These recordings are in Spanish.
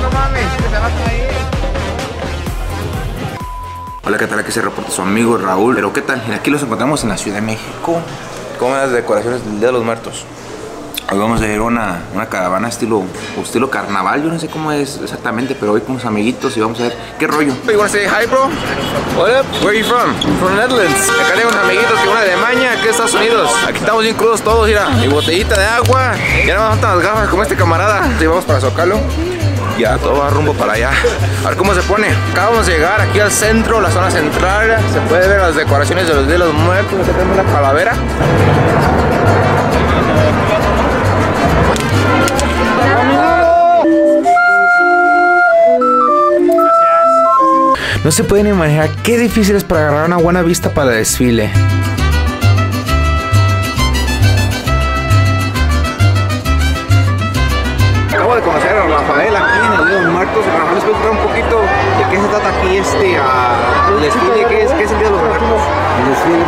no mames, que te vas a ir. Hola, ¿qué tal? Aquí se reporta su amigo Raúl. Pero ¿qué tal? Aquí los encontramos en la Ciudad de México. Con las decoraciones del Día de los Muertos. Hoy vamos a ir a una caravana estilo carnaval. Yo no sé cómo es exactamente, pero hoy con unos amiguitos y vamos a ver qué rollo. You wanna say hi, bro? What up? Where are you from? From Netherlands. Acá tenemos amiguitos que van de Alemania, aquí de Estados Unidos. Aquí estamos bien crudos todos, mira. Mi botellita de agua. Ya no faltan las gafas como este camarada. Entonces vamos para Zocalo. Ya todo va rumbo para allá. A ver cómo se pone. Acabamos de llegar aquí al centro, la zona central. Se puede ver las decoraciones de los Días de los Muertos. Acá tenemos la calavera. No se pueden imaginar qué difícil es para agarrar una buena vista para el desfile. Acabo de conocer a Rafael aquí en el Día de los Muertos. Rafael, ¿les puedo contar un poquito de qué se trata aquí el desfile? ¿Qué es el Día de los Muertos? El desfile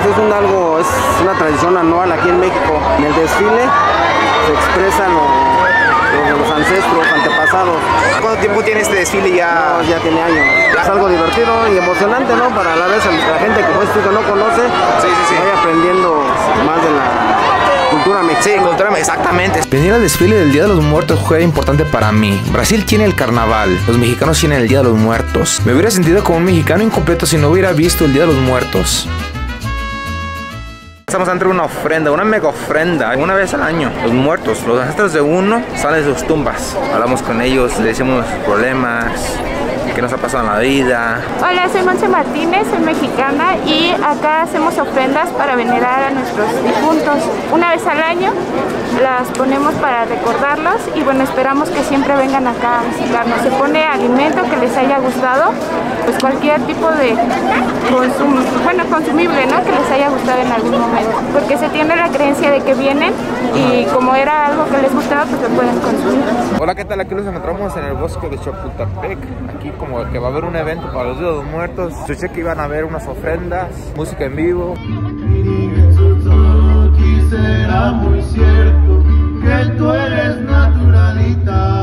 es una tradición anual aquí en México. En el desfile se expresan los ancestros, antepasados. ¿Cuánto tiempo tiene este desfile ya? No, ya tiene años. Es algo divertido y emocionante, ¿no? Para la vez la gente que pues, no conoce, vaya aprendiendo más de la cultura mexicana. Sí, cultura, exactamente. Venir al desfile del Día de los Muertos fue importante para mí. Brasil tiene el carnaval, los mexicanos tienen el Día de los Muertos. Me hubiera sentido como un mexicano incompleto si no hubiera visto el Día de los Muertos. Estamos ante una ofrenda, una mega ofrenda, una vez al año. Los muertos, los ancestros de uno, salen de sus tumbas. Hablamos con ellos, le decimos nuestros problemas, qué nos ha pasado en la vida. Hola, soy Monse Martínez, soy mexicana y acá hacemos ofrendas para venerar a nuestros difuntos. Una vez al año las ponemos para recordarlos y bueno, esperamos que siempre vengan acá a visitarnos. Se pone alimento que les haya gustado, pues cualquier tipo de consumible, ¿no? Que les haya gustado en algún momento. Porque se tiene la creencia de que vienen y como era algo que les gustaba, pues lo pueden consumir. Hola, ¿qué tal? Aquí nos encontramos en el Bosque de Chapultepec. Aquí como que va a haber un evento para los Días de los Muertos. Escuché que iban a haber unas ofrendas, música en vivo. Será muy cierto que tú eres naturalita.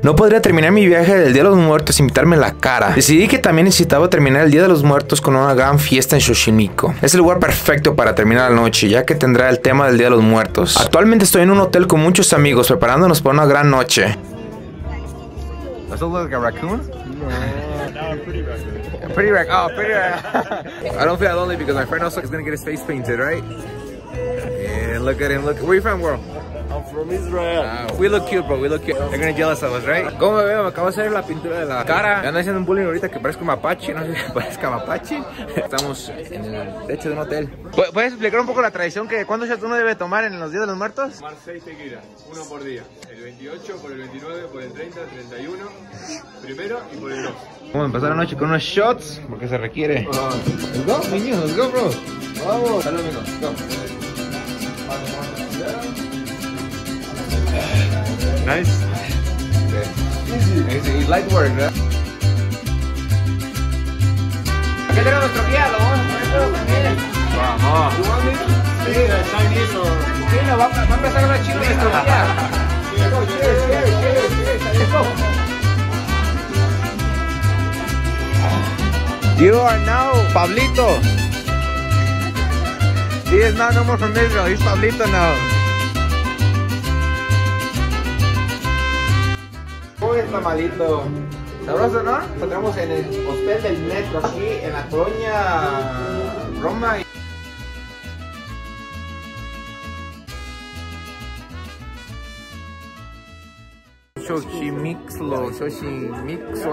No podría terminar mi viaje del Día de los Muertos sin pintarme la cara. Decidí que también necesitaba terminar el Día de los Muertos con una gran fiesta en Xochimilco. Es el lugar perfecto para terminar la noche, ya que tendrá el tema del Día de los Muertos. Actualmente estoy en un hotel con muchos amigos preparándonos para una gran noche. I don't feel lonely because my friend also is gonna get his face painted, right? Yeah, look at him. Look, where you from, bro? I'm from Israel. We look cute, bro. We look cute. They're gonna jealous of us, right? ¿Cómo me veo? Me acabo de hacer la pintura de la cara. Me ando haciendo un bullying ahorita que parezco mapache. No sé si parezca mapache. Estamos en el techo de un hotel. ¿Puedes explicar un poco la tradición que cuándo uno debe tomar en los Días de los Muertos? Tomar 6 tequilas, uno por día. El 28, por el 29, por el 30, el 31, primero y por el 2. Vamos a empezar la noche con unos shots porque se requiere. Let's go, niños. Let's go, bro. Vamos. Salud, amigos. Go. Nice. Okay. Easy. It's light work, ¿verdad? Aquí tenemos nuestro guía, lo vamos a poner todo también. Vamos. Sí, va a empezar una chica nuestro guía. Cheers. You are now Pablito. He is not no more from Israel, he's Pablito now. Uy, está malito. Sabroso, ¿no? Nos encontramos en el hostel del metro, aquí en la colonia Roma. Xochimilco,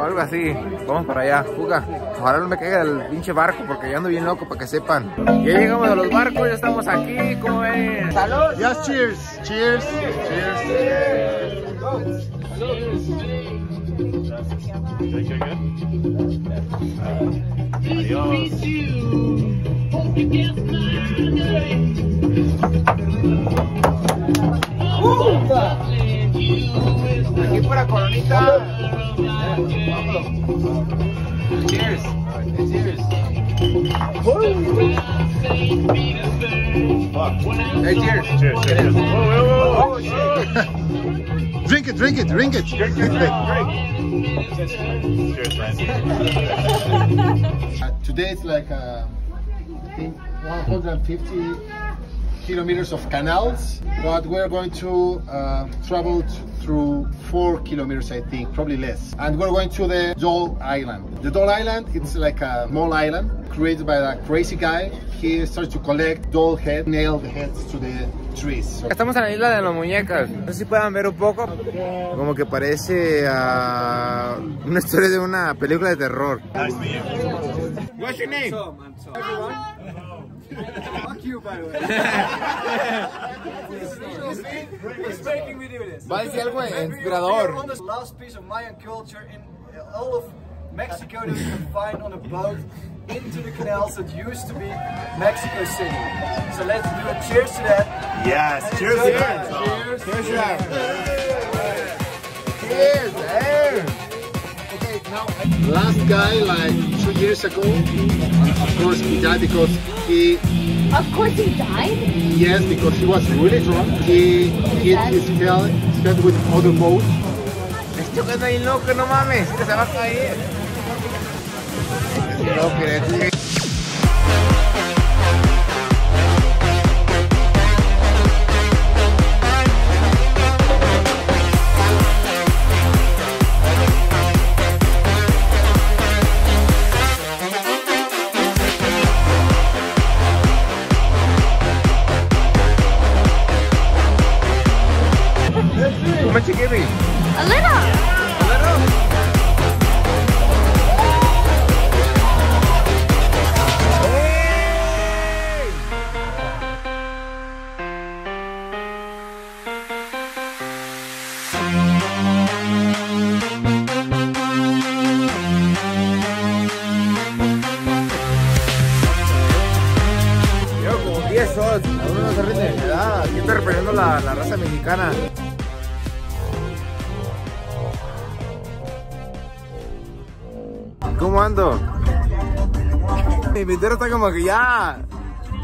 algo así. Vamos para allá, fuga. Ojalá no me caiga el pinche barco porque ya ando bien loco, para que sepan. Ya llegamos a los barcos, ya estamos aquí, ¿cómo ven? ¡Salud! Yes, cheers, cheers, cheers. Aquí para coronita. Cheers. Cheers. Hey, cheers. Cheers. Cheers. Oh, shit. Drink it, drink it, drink it. Drink, drink, drink. Cheers, man. Today it's like I think 150 kilometers of canals, but we're going to travel through 4 kilometers, I think, probably less. And we're going to the Doll Island. The Doll Island, it's like a small island created by a crazy guy. He started to collect doll heads, nailed heads to the trees. Estamos en la isla de las muñecas. No sé si puedan ver un poco. Como que parece una historia de una película de terror. What's your name? Fuck you, by the way. It's making me do this. Va a decir algo inspirador. The last piece of Mayan culture in all of Mexico that you can find on a boat into the canals that used to be Mexico City. So let's do a cheers to that. Yes, and cheers to that. Cheers. Cheers to that. Cheers. Okay, now last guy like 2 years ago, of course he died because he... Of course he died? Yes, because he was really drunk. He hit his head with other boat. Esto que está ahí loco, no mames, que se va a caer. No crees. How much you give me? A little! A little? Hey! Llevo como 10 shots, a uno no se rinde de edad. Aquí estoy representando la raza mexicana. ¿Cómo ando? Mi pintera está como que ya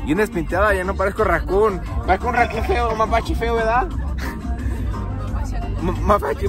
bien despintada, ya no parezco raccoon. Parezco un raccoon feo, un mapache feo, ¿verdad? Mapache.